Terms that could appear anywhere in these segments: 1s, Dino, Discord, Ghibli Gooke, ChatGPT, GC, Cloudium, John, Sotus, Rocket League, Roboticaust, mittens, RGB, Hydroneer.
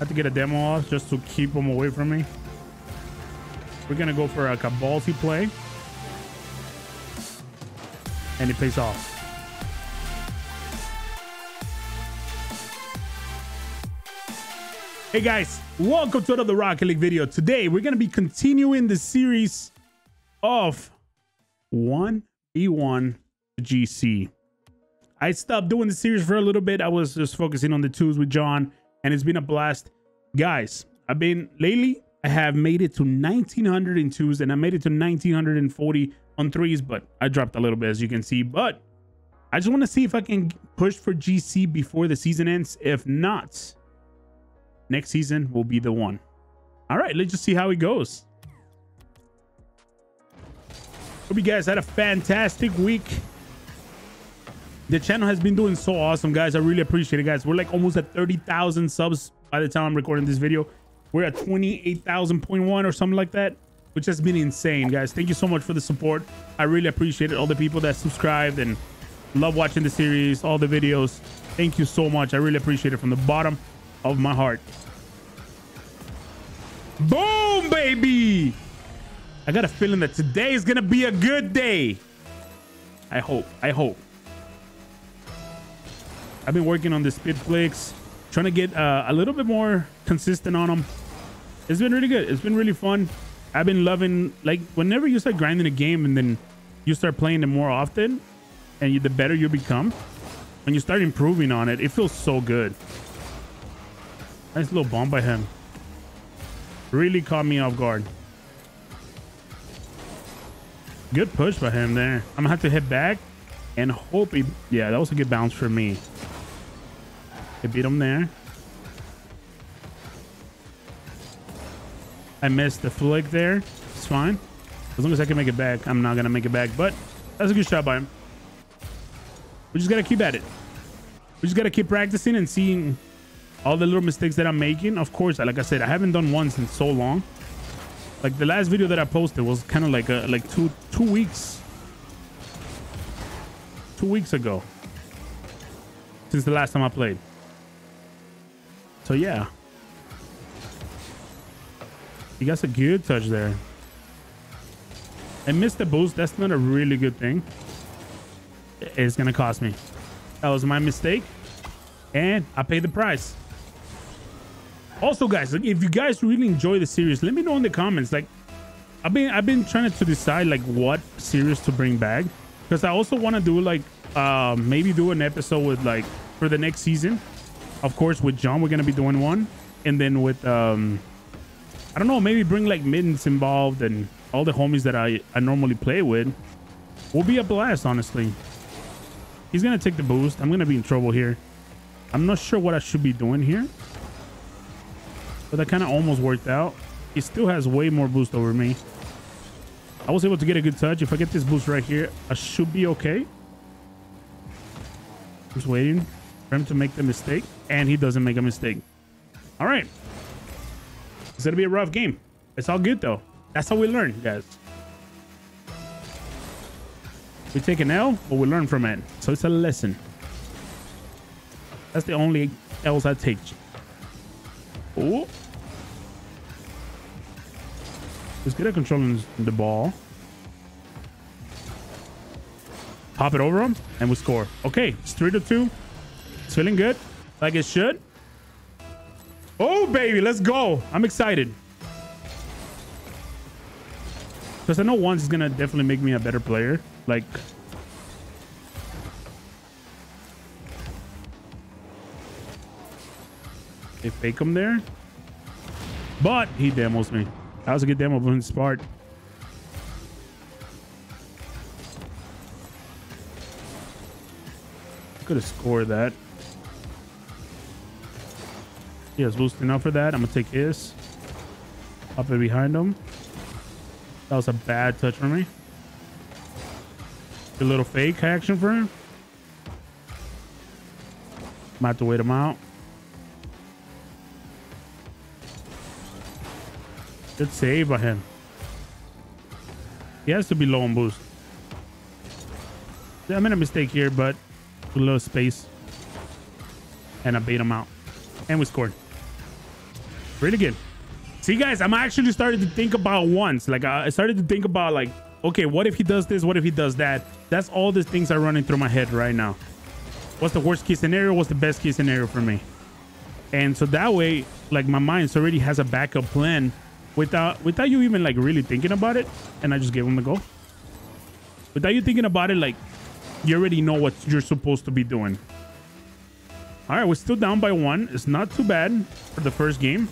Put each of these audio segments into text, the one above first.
have to get a demo off just to keep them away from me. We're gonna go for like a ballsy play, and it pays off. Hey guys, welcome to another Rocket League video. Today we're gonna be continuing the series of 1v1 GC. I stopped doing the series for a little bit. I was just focusing on the twos with John, and it's been a blast. Guys, I've been lately, I have made it to 1900 in twos, and I made it to 1940 on threes, but I dropped a little bit, as you can see. But I just want to see if I can push for GC before the season ends. If not, next season will be the one. All right, let's just see how it goes. Hope you guys had a fantastic week. The channel has been doing so awesome, guys. I really appreciate it, guys. We're like almost at 30,000 subs by the time I'm recording this video. We're at 28,000.1 or something like that, which has been insane, guys. Thank you so much for the support. I really appreciate it. All the people that subscribed and love watching the series, all the videos. Thank you so much. I really appreciate it from the bottom of my heart. Boom, baby. I got a feeling that today is gonna be a good day. I hope. I've been working on the spit flicks, trying to get a little bit more consistent on them. It's been really good. It's been really fun. I've been loving, like, whenever you start grinding a game and then you start playing them more often, and the better you become, when you start improving on it, it feels so good. Nice little bomb by him. Really caught me off guard. Good push by him there. I'm gonna have to hit back and hope he... Yeah, that was a good bounce for me. I beat him there. I missed the flick there. It's fine. As long as I can make it back. I'm not gonna make it back, but that's a good shot by him. We just gotta keep at it. We just gotta keep practicing and seeing all the little mistakes that I'm making. Of course, like I said, I haven't done ones in so long. Like the last video that I posted was kind of like a, like two weeks ago since the last time I played. So yeah, he got a good touch there. I missed the boost. That's not a really good thing. It's gonna cost me. That was my mistake, and I paid the price. Also, guys, if you guys really enjoy the series, let me know in the comments. Like, I've been trying to decide like what series to bring back, because I also want to do like maybe do an episode with like for the next season. Of course, with John, we're gonna be doing one, and then with I don't know, maybe bring like Mittens involved and all the homies that I normally play with. Will be a blast, honestly. He's gonna take the boost. I'm gonna be in trouble here. I'm not sure what I should be doing here, but that kind of almost worked out. He still has way more boost over me. I was able to get a good touch. If I get this boost right here, I should be okay. Just waiting for him to make the mistake, and he doesn't make a mistake. All right, it's gonna be a rough game. It's all good though. That's how we learn, guys. We take an L, but we learn from it, so it's a lesson. That's the only L's I take. Oh, he's good at controlling the ball. Pop it over him, and we score. Okay, it's 3-2. It's feeling good, like it should. Oh, baby, let's go. I'm excited. Because I know once is going to definitely make me a better player. Like... They fake him there, but he demos me. That was a good demo on his part. Could have scored that. He has boosting up for that. I'm gonna take his. Up it behind him. That was a bad touch for me. A little fake action for him. Might have to wait him out. Good save by him. He has to be low on boost. I made a mistake here, but a little space. And I bait him out. And we scored. Really good. See, guys, I'm actually starting to think about once. Like, I started to think about, like, okay, what if he does this? What if he does that? That's all these things are running through my head right now. What's the worst case scenario? What's the best case scenario for me? And so that way, like, my mind already has a backup plan without you even, like, really thinking about it. And I just gave him a go. Without you thinking about it, like, you already know what you're supposed to be doing. All right, we're still down by one. It's not too bad for the first game.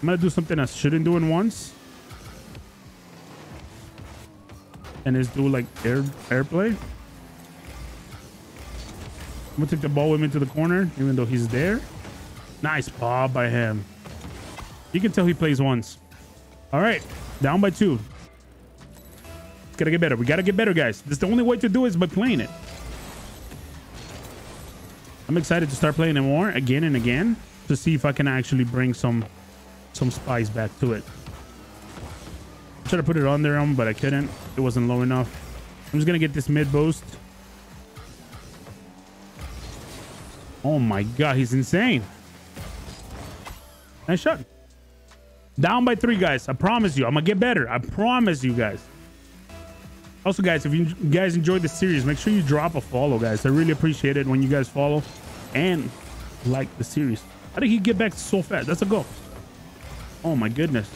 I'm going to do something I shouldn't do in once. And let's do, like, airplay. I'm going to take the ball with me to the corner, even though he's there. Nice ball by him. You can tell he plays once. All right, down by two. It's got to get better. We got to get better, guys. This is the only way to do it is by playing it. I'm excited to start playing it more again and again to see if I can actually bring some spice back to it. I tried to put it on their own, but I couldn't. It wasn't low enough. I'm just going to get this mid boost. Oh, my God. He's insane. Nice shot. Down by three, guys. I promise you. I'm going to get better. I promise you guys. Also, guys, if you guys enjoyed this series, make sure you drop a follow, guys. I really appreciate it when you guys follow and like the series. How did he get back so fast? That's a goal. Oh, my goodness.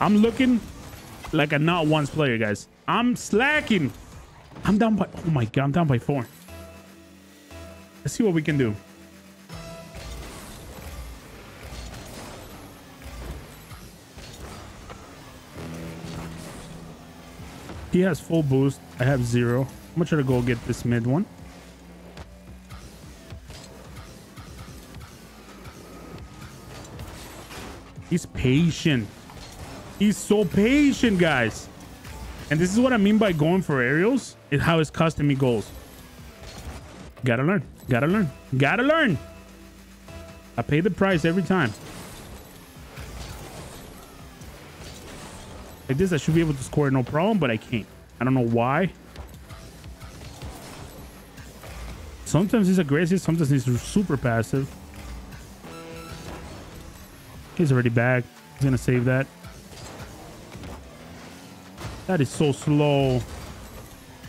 I'm looking like a not once player, guys. I'm slacking. I'm down by... Oh, my God. I'm down by four. Let's see what we can do. He has full boost. I have zero. I'm going to try to go get this mid one. He's patient. He's so patient, guys. And this is what I mean by going for aerials. It's how it's costing me goals. Gotta learn. Gotta learn. Gotta learn. I pay the price every time. Like this, I should be able to score no problem, but I can't. I don't know why. Sometimes he's aggressive. Sometimes he's super passive. He's already back. He's going to save that. That is so slow.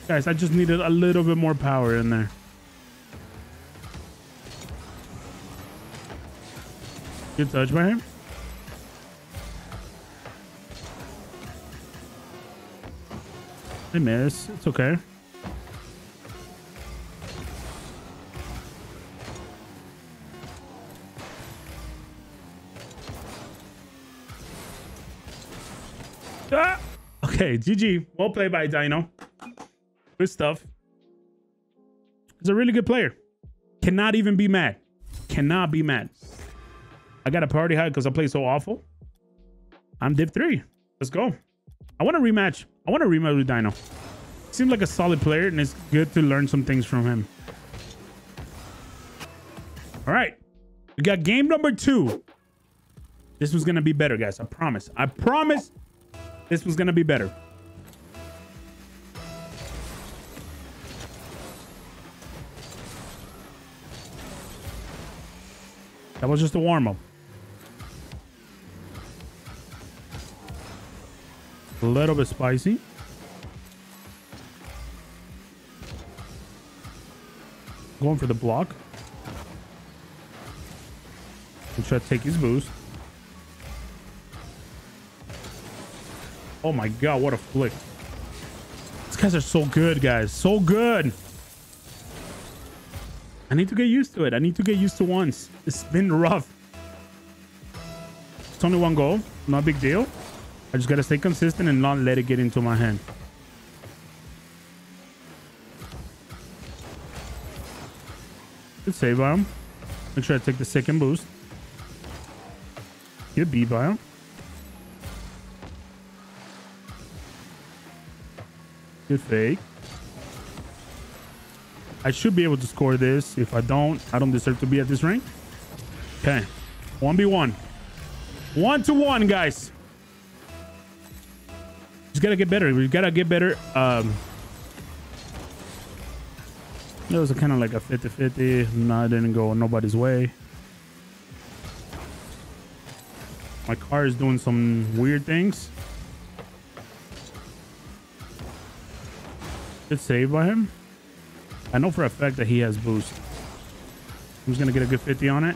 Guys, I just needed a little bit more power in there. Good touch by him. I miss. It's okay. Ah! Okay, GG. Well played by Dino. Good stuff. He's a really good player. Cannot even be mad. Cannot be mad. I got a priority high because I play so awful. I'm Div 3. Let's go. I want a rematch. I want to rematch with Dino. Seems like a solid player, and it's good to learn some things from him. All right. We got game number 2. This was going to be better, guys. I promise. I promise this was going to be better. That was just a warm-up. A little bit spicy. Going for the block. We'll try to take his boost. Oh my God, what a flick. These guys are so good, guys. So good. I need to get used to it. I need to get used to once. It's been rough. It's only one goal. Not a big deal. I just got to stay consistent and not let it get into my hand. Good save by him. Make sure I take the second boost. Good B by him. Good fake. I should be able to score this. If I don't, I don't deserve to be at this rank. Okay. 1v1. 1-to-1, guys. Just gotta get better. We gotta get better. It was kind of like a 50-50. No, I didn't go nobody's way. My car is doing some weird things. Good save by him. I know for a fact that he has boost. I'm just going to get a good 50 on it.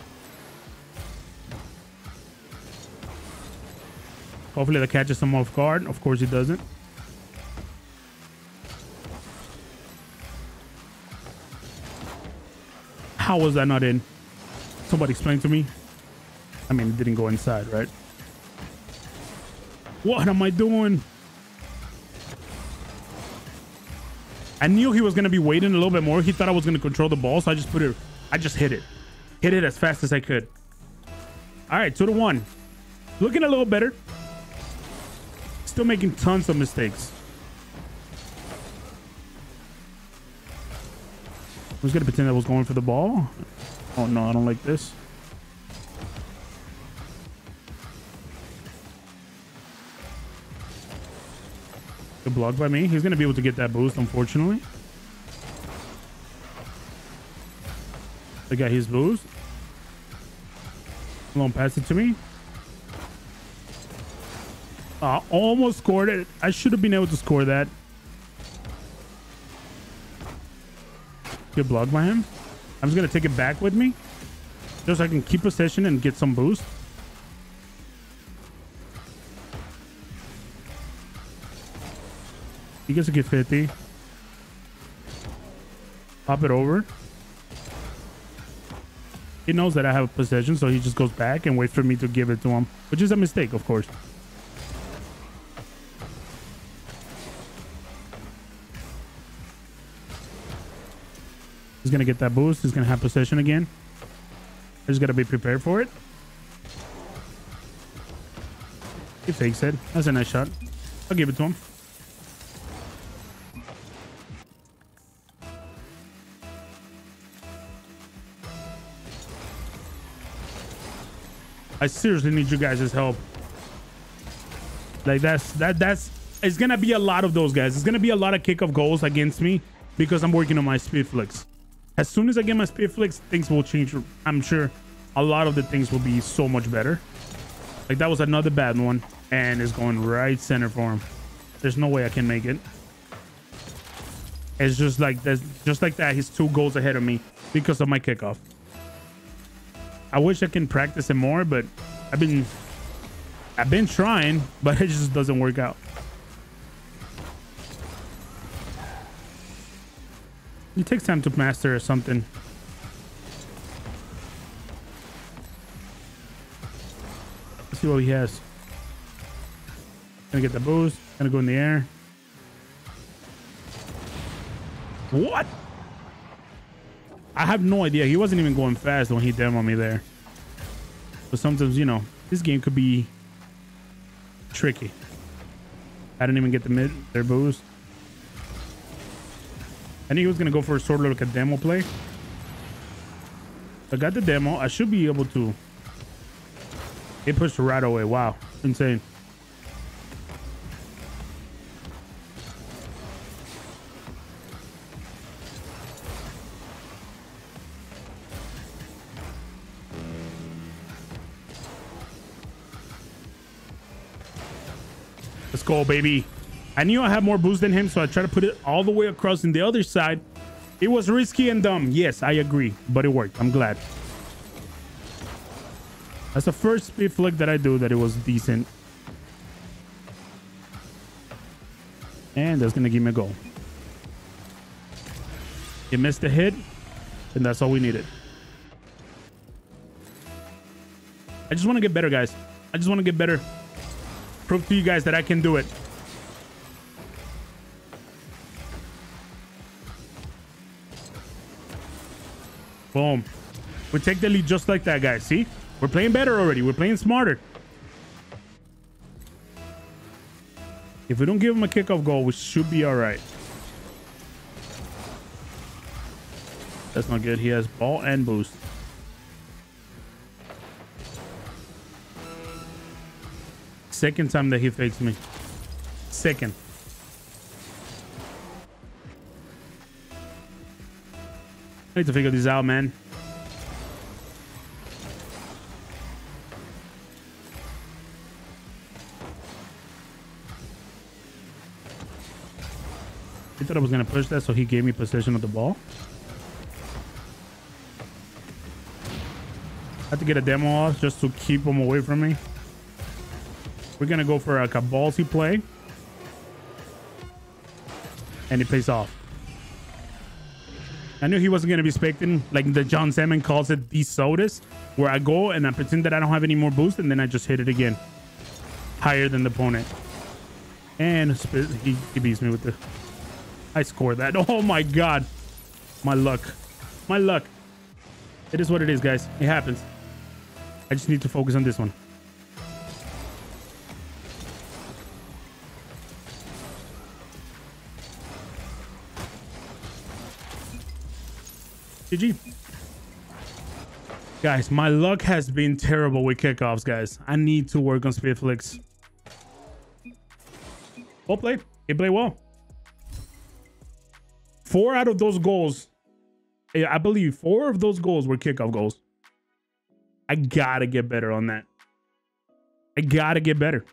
Hopefully that catches him off guard. Of course he doesn't. How was that not in? Somebody explain to me. I mean, it didn't go inside, right? What am I doing? I knew he was going to be waiting a little bit more. He thought I was going to control the ball, so I just put it. I just hit it. Hit it as fast as I could. All right, 2-1. Looking a little better. Still making tons of mistakes. I was going to pretend I was going for the ball. Oh, no, I don't like this. Good block by me. He's going to be able to get that boost, unfortunately. I got his boost. Long pass it to me. I almost scored it. I should have been able to score that. Good block by him. I'm just going to take it back with me just so I can keep possession and get some boost. He gets a good 50. Pop it over. He knows that I have possession, so he just goes back and waits for me to give it to him, which is a mistake, of course. He's gonna get that boost. He's gonna have possession again. I just gotta be prepared for it. He fakes it. That's a nice shot. I'll give it to him. I seriously need you guys' help. Like that's it's gonna be a lot of those guys. It's gonna be a lot of kickoff goals against me because I'm working on my speed flicks. As soon as I get my speed flicks, things will change. I'm sure a lot of the things will be so much better. Like that was another bad one, and it's going right center for him. There's no way I can make it. It's just like that. Just like that, he's 2 goals ahead of me because of my kickoff. I wish I can practice it more, but I've been trying, but it just doesn't work out. It takes time to master or something. Let's see what he has. Gonna get the boost. Gonna go in the air. What? I have no idea. He wasn't even going fast when he demoed me there. But sometimes, you know, this game could be tricky. I didn't even get the mid their boost. I knew he was going to go for a sort of like a demo play. I got the demo. I should be able to. It pushed right away. Wow. Insane. Let's go, baby. I knew I had more boost than him, so I tried to put it all the way across in the other side. It was risky and dumb. Yes, I agree, but it worked. I'm glad. That's the first speed flick that I do that it was decent. And that's going to give me a goal. It missed the hit, and that's all we needed. I just want to get better, guys. I just want to get better. Prove to you guys that I can do it. Boom. We take the lead just like that, guys. See? We're playing better already. We're playing smarter. If we don't give him a kickoff goal, we should be all right. That's not good. He has ball and boost. Second time that he fakes me. Second. I need to figure this out, man. He thought I was going to push that, so he gave me possession of the ball. I had to get a demo off just to keep him away from me. We're going to go for like a ballsy play. And it pays off. I knew he wasn't going to be expecting, like the John Salmon calls it, these sodas, where I go and I pretend that I don't have any more boost, and then I just hit it again. Higher than the opponent. And he beats me with the... I scored that. Oh my god. My luck. My luck. It is what it is, guys. It happens. I just need to focus on this one. GG. Guys, my luck has been terrible with kickoffs, guys. I need to work on speed flicks. Well played. He played well. 4 out of those goals, I believe 4 of those goals were kickoff goals. I gotta get better on that. I gotta get better.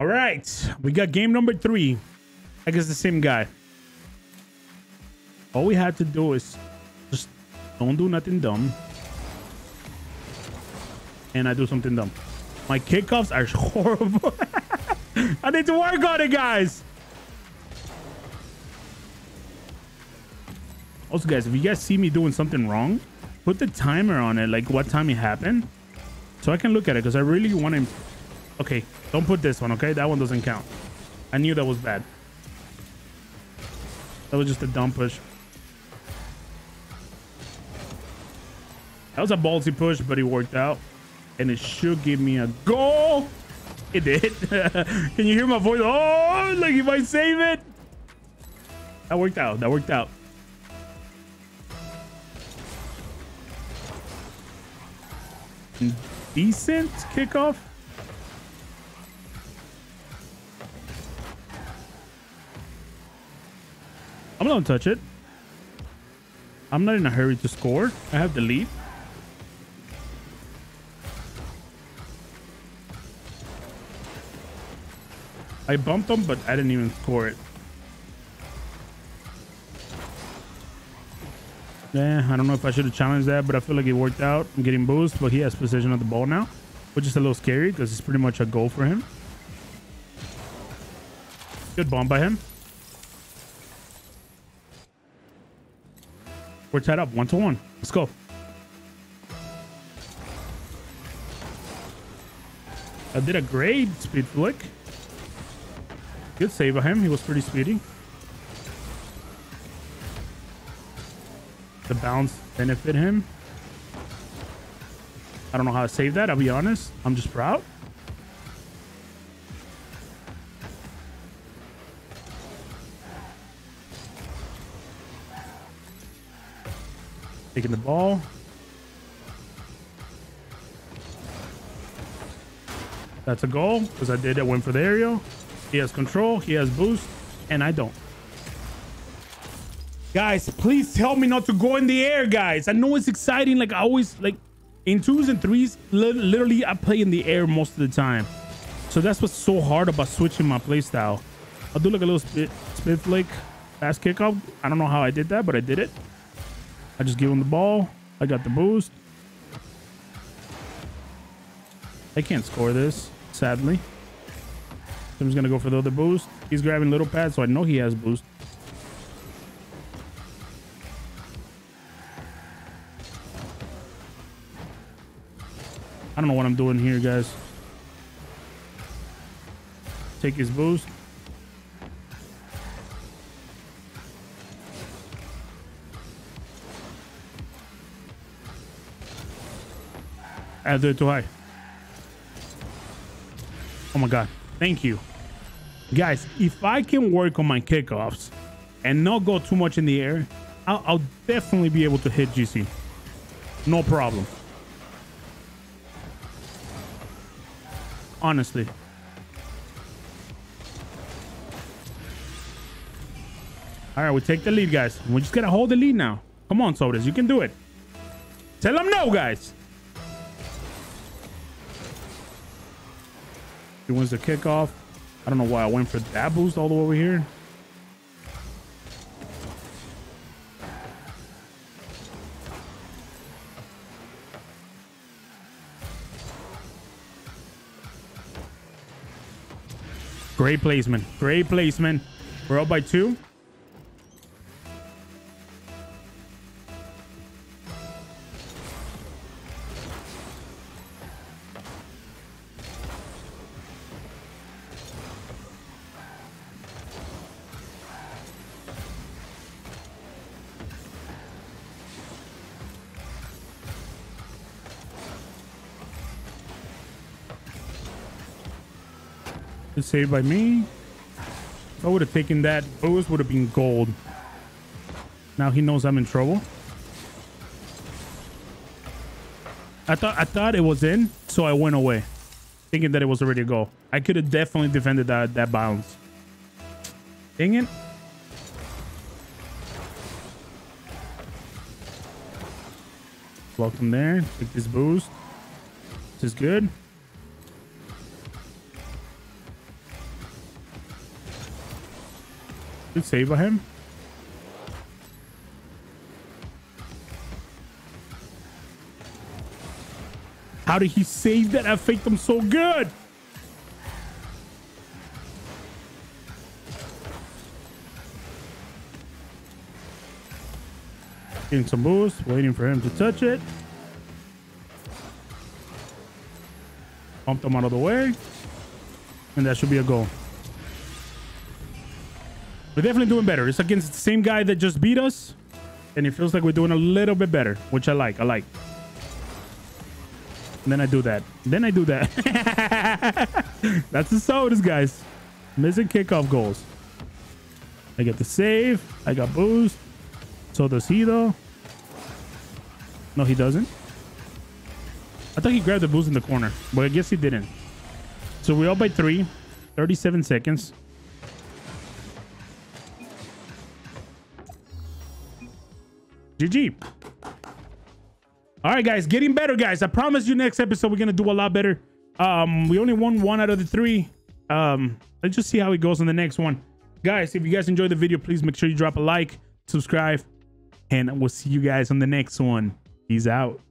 All right, we got game number 3 against the same guy. All we had to do is just don't do nothing dumb. And I do something dumb. My kickoffs are horrible. I need to work on it, guys. Also, guys, if you guys see me doing something wrong, put the timer on it, like what time it happened, so I can look at it, because I really want to... Okay, don't put this one, okay? That one doesn't count. I knew that was bad. That was just a dumb push. That was a ballsy push, but it worked out. And it should give me a goal. It did. Can you hear my voice? Oh, look, if I save it. That worked out. That worked out. Decent kickoff. I'm not gonna touch it. I'm not in a hurry to score. I have the lead. I bumped them, but I didn't even score it. Yeah, I don't know if I should have challenged that, but I feel like it worked out. I'm getting boost, but he has possession of the ball now, which is a little scary because it's pretty much a goal for him. Good bomb by him. We're tied up 1-1. Let's go. I did a great speed flick. Good save by him. He was pretty speedy. The bounce benefit him. I don't know how to save that, I'll be honest. I'm just proud. Taking the ball. That's a goal because I did it. Went for the aerial. He has control. He has boost. And I don't. Guys, please tell me not to go in the air, guys. I know it's exciting. Like, I always, like, in 2s and 3s, literally, I play in the air most of the time. So that's what's so hard about switching my playstyle. I'll do, like, a little spit flick, fast kickoff. I don't know how I did that, but I did it. I just give him the ball. I got the boost. I can't score this, sadly. I'm just going to go for the other boost. He's grabbing little pads, so I know he has boost. I don't know what I'm doing here, guys. Take his boost. I'll do it too high. Oh my god. Thank you. Guys, if I can work on my kickoffs and not go too much in the air, I'll definitely be able to hit GC. No problem. Honestly. All right, we take the lead, guys. We're just gonna hold the lead now. Come on, Sodas, you can do it. Tell them no, guys. He wins the kickoff. I don't know why I went for that boost all the way over here. Great placement. Great placement. We're up by 2. It's saved by me. If I would have taken that, those would have been gold. Now he knows I'm in trouble. I thought it was in, so I went away, thinking that it was already a goal. I could have definitely defended that bounce. Dang it. Block him there. Take this boost. This is good. Good save by him. How did he save that? I faked him so good. Getting some boost, waiting for him to touch it. Pumped him out of the way. And that should be a goal. We're definitely doing better. It's against the same guy that just beat us, and it feels like we're doing a little bit better, which I like. I like. And then I do that. Then I do that. That's the Sodas, guys. Missing kickoff goals. I get the save. I got boost. So does he, though? No, he doesn't. I thought he grabbed the boost in the corner, but I guess he didn't. So we're up by 3. 37 seconds. GG. All right, guys, getting better, guys. I promise you next episode we're gonna do a lot better. We only won 1 out of the 3. Let's just see how it goes in the next one, guys. If you guys enjoyed the video, please make sure you drop a like, subscribe, and we'll see you guys on the next one. Peace out.